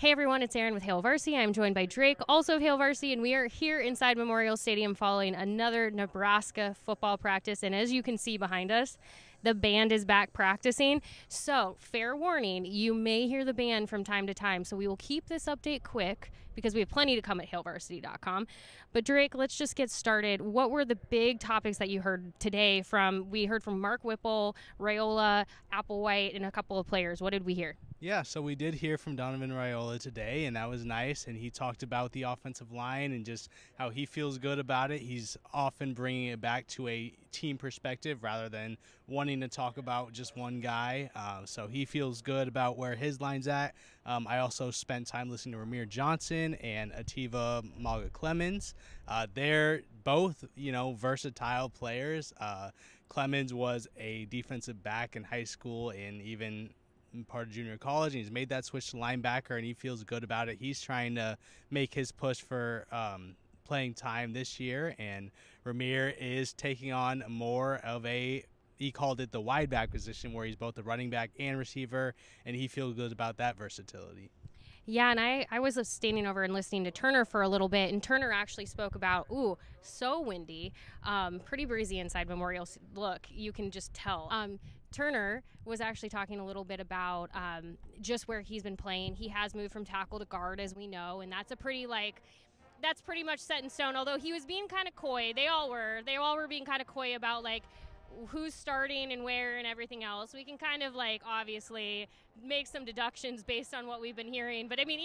Hey everyone, it's Aaron with Hail Varsity. I'm joined by Drake, also of Hail Varsity, and we are here inside Memorial Stadium following another Nebraska football practice. And as you can see behind us, the band is back practicing. So, fair warning, you may hear the band from time to time. So we will keep this update quick because we have plenty to come at hailvarsity.com. But Drake, let's just get started. What were the big topics that you heard today from? We heard from Mark Whipple, Raiola, Applewhite, and a couple of players. What did we hear? Yeah, so we did hear from Donovan Raiola today, and that was nice. And he talked about the offensive line and just how he feels good about it. He's often bringing it back to a team perspective rather than wanting to talk about just one guy. So he feels good about where his line's at. I also spent time listening to Ramir Johnson and Ativa Maga Clemens. They're both, you know, versatile players. Clemens was a defensive back in high school and even part of junior college, and he's made that switch to linebacker, and he feels good about it. He's trying to make his push for playing time this year, and Ramir is taking on more of a, he called it the wide back position, where he's both the running back and receiver, and he feels good about that versatility. Yeah, and I was standing over and listening to Turner for a little bit, and Turner actually spoke about, ooh, so windy, pretty breezy inside Memorial. Look, you can just tell. Turner was actually talking a little bit about just where he's been playing. He has moved from tackle to guard, as we know, and that's a pretty, like, that's pretty much set in stone, although he was being kind of coy. They all were being kind of coy about, like, who's starting and where and everything else. We can kind of, like, obviously make some deductions based on what we've been hearing. But I mean,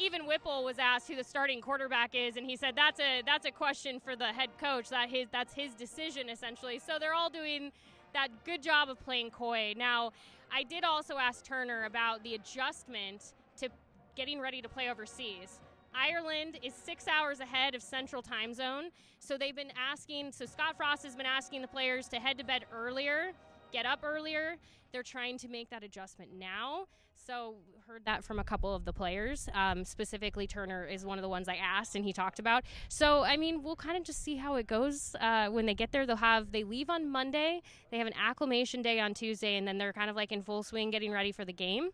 even Whipple was asked who the starting quarterback is, and he said that's a question for the head coach. That's his decision, essentially. So they're all doing that good job of playing coy. Now, I did also ask Turner about the adjustment to getting ready to play overseas. Ireland is 6 hours ahead of Central Time Zone, so they've been asking, so Scott Frost has been asking the players to head to bed earlier, get up earlier. They're trying to make that adjustment now. So heard that from a couple of the players. Specifically, Turner is one of the ones I asked, and he talked about. So, I mean, we'll kind of just see how it goes. When they get there, they leave on Monday. They have an acclimation day on Tuesday, and then they're kind of like in full swing getting ready for the game.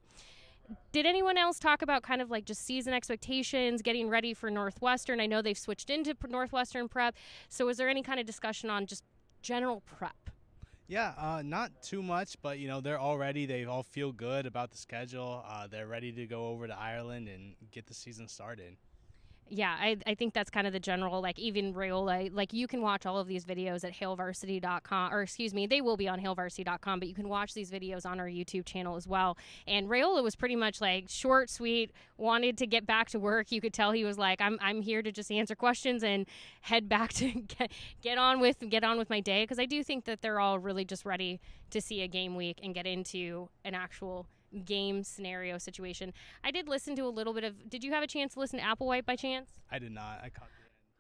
Did anyone else talk about kind of like just season expectations, getting ready for Northwestern? I know they've switched into Northwestern prep. So was there any kind of discussion on just general prep? Yeah, not too much, but, you know, they all feel good about the schedule. They're ready to go over to Ireland and get the season started. Yeah, I think that's kind of the general, like, even Raiola, like, you can watch all of these videos at hailvarsity.com, or excuse me, they will be on hailvarsity.com, but you can watch these videos on our YouTube channel as well. And Raiola was pretty much, like, short, sweet, wanted to get back to work. You could tell he was like, I'm here to just answer questions and head back to get on with my day, because I do think that they're all really just ready to see a game week and get into an actual game scenario situation. I did listen to a little bit of, did you have a chance to listen to Applewhite by chance? I did not. I caught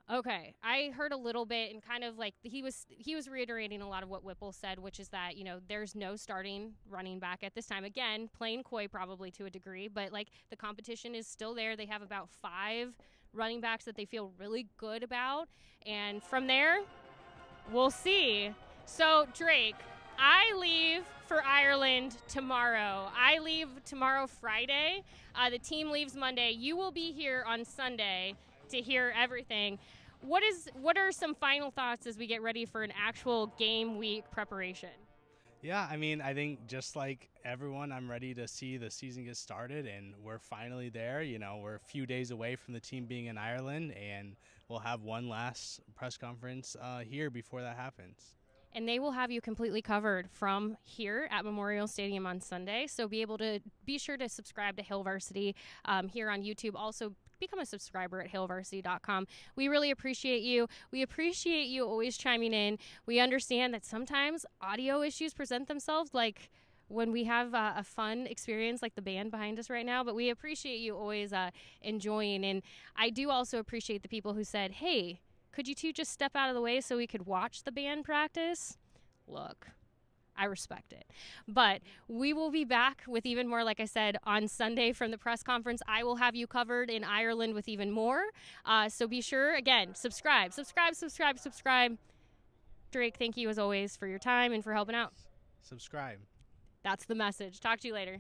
the end. Okay. I heard a little bit, and kind of like he was reiterating a lot of what Whipple said, which is that, you know, there's no starting running back at this time. Again, playing coy probably to a degree, but like the competition is still there. They have about 5 running backs that they feel really good about. And from there, we'll see. So Drake, I leave for Ireland tomorrow. I leave tomorrow, Friday. The team leaves Monday. You will be here on Sunday to hear everything. What are some final thoughts as we get ready for an actual game week preparation? Yeah, I mean, I think just like everyone, I'm ready to see the season get started, and we're finally there. You know, we're a few days away from the team being in Ireland, and we'll have one last press conference here before that happens. And they will have you completely covered from here at Memorial Stadium on Sunday. So be sure to subscribe to Hail Varsity here on YouTube. Also become a subscriber at hailvarsity.com. We really appreciate you. We appreciate you always chiming in. We understand that sometimes audio issues present themselves, like when we have a fun experience like the band behind us right now, but we appreciate you always enjoying. And I do also appreciate the people who said, hey, could you two just step out of the way so we could watch the band practice? Look, I respect it. But we will be back with even more, like I said, on Sunday from the press conference. I will have you covered in Ireland with even more. So be sure, again, subscribe, subscribe, subscribe, subscribe. Drake, thank you as always for your time and for helping out. Subscribe. That's the message. Talk to you later.